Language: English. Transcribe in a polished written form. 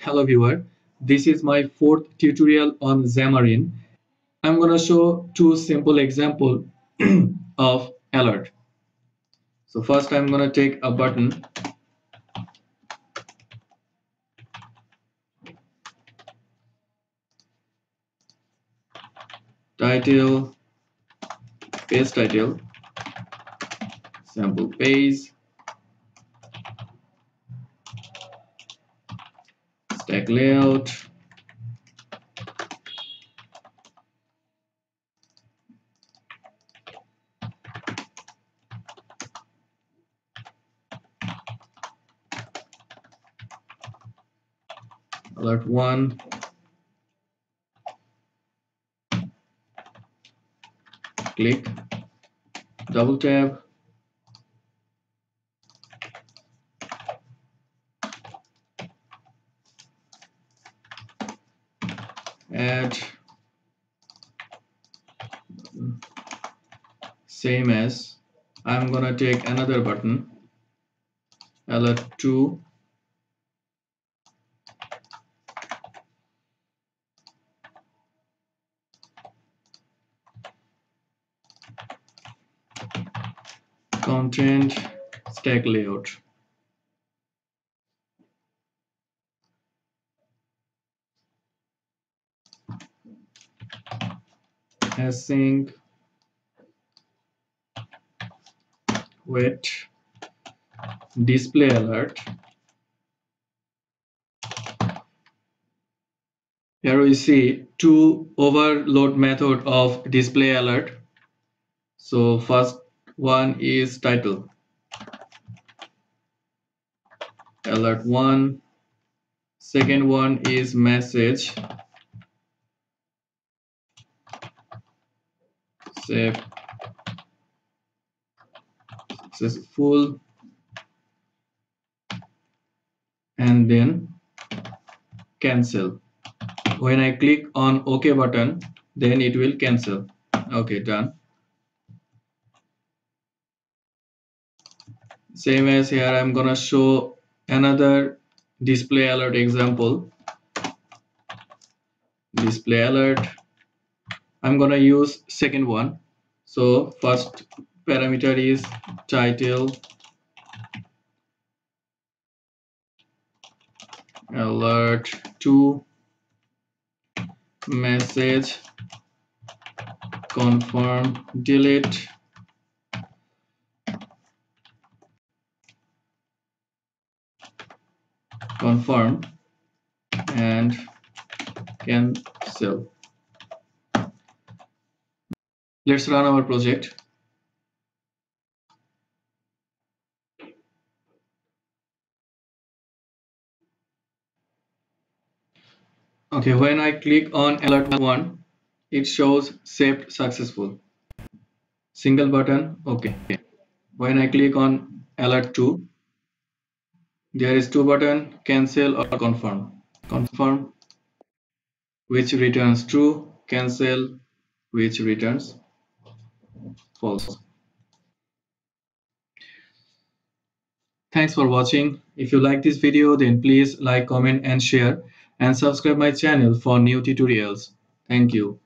Hello viewer, this is my fourth tutorial on Xamarin. I'm gonna show two simple examples of alert. So first I'm gonna take a button. Title, page title, sample page, stack layout, alert one, click, double tap, add same as. I'm gonna take another button, alert 2, content, stack layout. Async wait display alert. Here we see two overload method of display alert. So first one is title alert one, second one is message save successful, and then cancel. When I click on OK button, then it will cancel. Okay, done. Same as here, I'm gonna show another display alert example. Display alert. I'm gonna use second one. So first parameter is title alert 2, message confirm delete, confirm, and cancel. Let's run our project. Okay, when I click on alert 1, it shows saved successful. Single button, okay. When I click on alert 2, there is two button, cancel or confirm. Confirm, which returns true, cancel, which returns false. Thanks for watching. If you like this video, then please like, comment and share, and subscribe my channel for new tutorials. Thank you.